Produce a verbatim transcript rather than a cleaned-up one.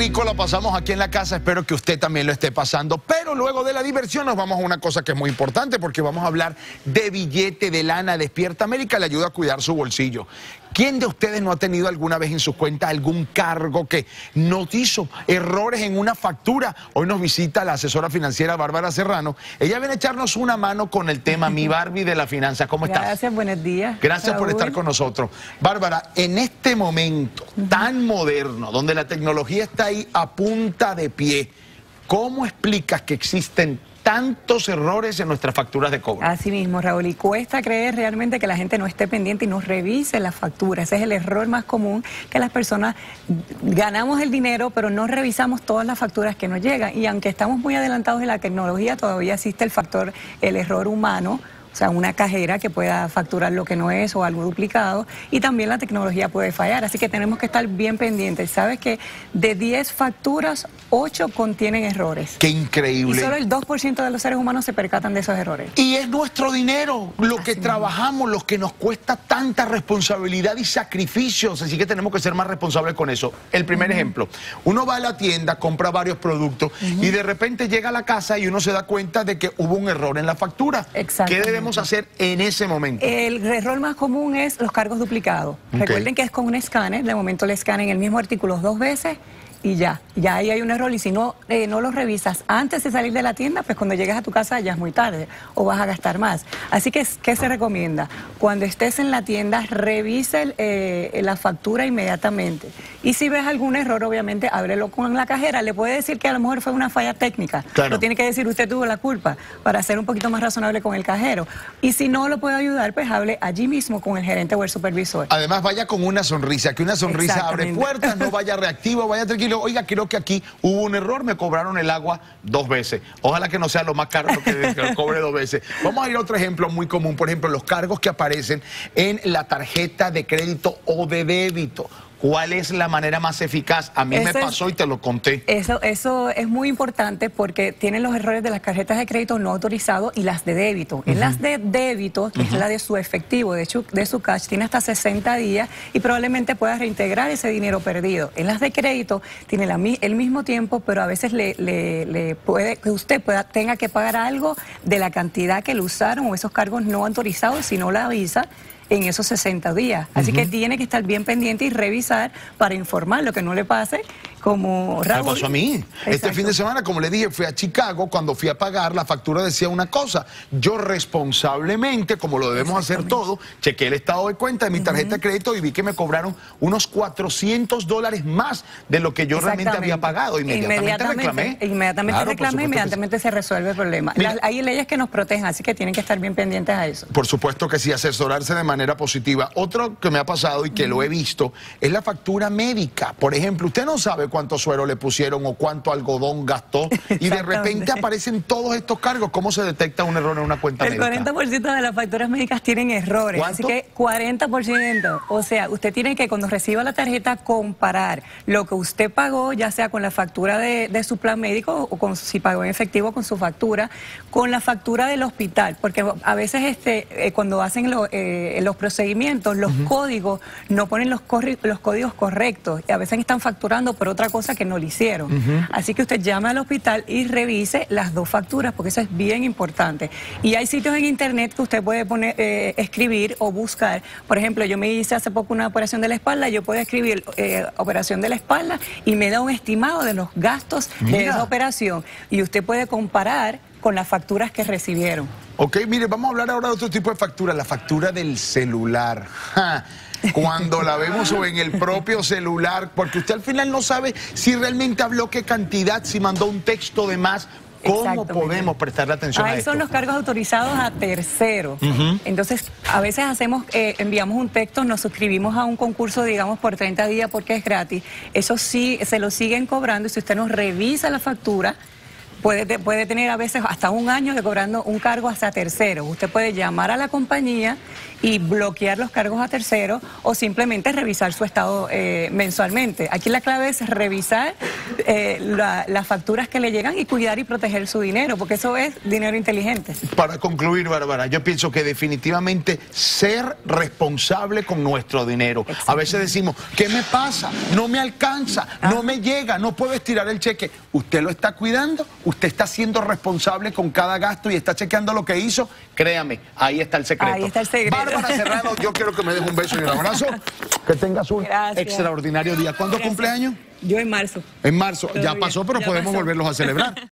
rico la pasamos aquí en la casa, espero que usted también lo esté pasando. Pero luego de la diversión nos vamos a una cosa que es muy importante, porque vamos a hablar de billete de lana. Despierta América le ayuda a cuidar su bolsillo. ¿Quién de ustedes no ha tenido alguna vez en sus cuentas algún cargo que nos hizo errores en una factura? Hoy nos visita la asesora financiera Bárbara Serrano. Ella viene a echarnos una mano con el tema Mi Barbie de la Finanza. ¿Cómo estás? Gracias, buenos días. Gracias, Raúl, por estar con nosotros. Bárbara, en este momento tan moderno, donde la tecnología está ahí a punta de pie, ¿cómo explicas que existen tantos errores en nuestras facturas de cobro? Así mismo, Raúl, y cuesta creer realmente que la gente no esté pendiente y no revise las facturas. Ese es el error más común, que las personas ganamos el dinero, pero no revisamos todas las facturas que nos llegan. Y aunque estamos muy adelantados en la tecnología, todavía existe el factor, el error humano. O sea, una cajera que pueda facturar lo que no es o algo duplicado, y también la tecnología puede fallar, así que tenemos que estar bien pendientes. Sabes que de diez facturas, ocho contienen errores. ¡Qué increíble! Y solo el dos por ciento de los seres humanos se percatan de esos errores. Y es nuestro dinero, lo así que trabajamos, lo que nos cuesta tanta responsabilidad y sacrificios, así que tenemos que ser más responsables con eso. El primer uh-huh. ejemplo, uno va a la tienda, compra varios productos uh-huh. y de repente llega a la casa y uno se da cuenta de que hubo un error en la factura. Exacto. ¿Qué debe hacer en ese momento? El error más común es los cargos duplicados. Okay. Recuerden que es con un escáner, de momento le escanean el mismo artículo dos veces y ya, ya ahí hay un error, y si no, eh, no los revisas antes de salir de la tienda, pues cuando llegas a tu casa ya es muy tarde o vas a gastar más. Así que, ¿qué se recomienda? Cuando estés en la tienda, revisa el, eh, la factura inmediatamente. Y si ves algún error, obviamente, ábrelo con la cajera. Le puede decir que a lo mejor fue una falla técnica. Claro. No tiene que decir usted tuvo la culpa, para ser un poquito más razonable con el cajero. Y si no lo puede ayudar, pues hable allí mismo con el gerente o el supervisor. Además, vaya con una sonrisa, que una sonrisa abre puertas, no vaya reactivo, vaya tranquilo. Oiga, creo que aquí hubo un error, me cobraron el agua dos veces. Ojalá que no sea lo más caro que, que lo cobre dos veces. Vamos a ir a otro ejemplo muy común, por ejemplo, los cargos que aparecen en la tarjeta de crédito o de débito. ¿Cuál es la manera más eficaz? A mí eso me pasó es, y te lo conté. Eso, eso es muy importante, porque tienen los errores de las tarjetas de crédito no autorizado y las de débito. Uh-huh. En las de débito, que uh-huh. es la de su efectivo, de, su, de su cash, tiene hasta sesenta días y probablemente puedas reintegrar ese dinero perdido. En las de crédito tiene la, el mismo tiempo, pero a veces le, le, le puede que usted pueda, tenga que pagar algo de la cantidad que le usaron o esos cargos no autorizados si no la avisa en esos sesenta días. Así uh-huh. que tiene que estar bien pendiente y revisar para informar lo que no le pase, como Raúl. Me pasó a mí. Exacto. Este fin de semana, como le dije, fui a Chicago. Cuando fui a pagar, la factura decía una cosa. Yo responsablemente, como lo debemos hacer todo, chequeé el estado de cuenta de mi tarjeta uh-huh. de crédito y vi que me cobraron unos cuatrocientos dólares más de lo que yo realmente había pagado. Inmediatamente, inmediatamente reclamé. Inmediatamente claro, reclamé, inmediatamente se resuelve el problema. Mira, Las, hay leyes que nos protegen, así que tienen que estar bien pendientes a eso. Por supuesto que sí, asesorarse de manera positiva. Otro que me ha pasado y que lo he visto es la factura médica. Por ejemplo, usted no sabe cuánto suero le pusieron o cuánto algodón gastó y de repente aparecen todos estos cargos. ¿Cómo se detecta un error en una cuenta médica? El cuarenta por ciento de las facturas médicas tienen errores. ¿Cuánto? Así que cuarenta por ciento. O sea, usted tiene que, cuando reciba la tarjeta, comparar lo que usted pagó, ya sea con la factura de, de su plan médico o con, si pagó en efectivo con su factura, con la factura del hospital. Porque a veces este eh, cuando hacen los eh, los procedimientos, los uh-huh. códigos, no ponen los, los códigos correctos y a veces están facturando por otra cosa que no le hicieron. Uh-huh. Así que usted llame al hospital y revise las dos facturas, porque eso es bien importante. Y hay sitios en internet que usted puede poner, eh, escribir o buscar. Por ejemplo, yo me hice hace poco una operación de la espalda, yo puedo escribir eh, operación de la espalda y me da un estimado de los gastos Mira. de esa operación. Y usted puede comparar con las facturas que recibieron. Ok, mire, vamos a hablar ahora de otro tipo de factura, la factura del celular. ¡Ja! Cuando la vemos o en el propio celular, porque usted al final no sabe si realmente habló qué cantidad, si mandó un texto de más. ¿Cómo podemos prestarle atención a, a esto? Ahí son los cargos autorizados a terceros. Uh-huh. Entonces, a veces hacemos, eh, enviamos un texto, nos suscribimos a un concurso, digamos, por treinta días porque es gratis. Eso sí, se lo siguen cobrando, y si usted nos revisa la factura, Puede, puede tener a veces hasta un año de cobrando un cargo hasta tercero. Usted puede llamar a la compañía y bloquear los cargos a terceros o simplemente revisar su estado eh, mensualmente. Aquí la clave es revisar eh, la, las facturas que le llegan y cuidar y proteger su dinero, porque eso es dinero inteligente. Para concluir, Bárbara, yo pienso que definitivamente ser responsable con nuestro dinero. A veces decimos, ¿qué me pasa? No me alcanza, ah. no me llega, no puedo estirar el cheque. Usted lo está cuidando, usted está siendo responsable con cada gasto y está chequeando lo que hizo. Créame, ahí está el secreto. Ahí está el secreto. Bárbara Serrano, yo quiero que me des un beso y un abrazo. Que tengas un Gracias. extraordinario día. ¿Cuándo cumpleaños? Yo en marzo. En marzo, Todo ya bien. pasó, pero ya podemos pasó. volverlos a celebrar.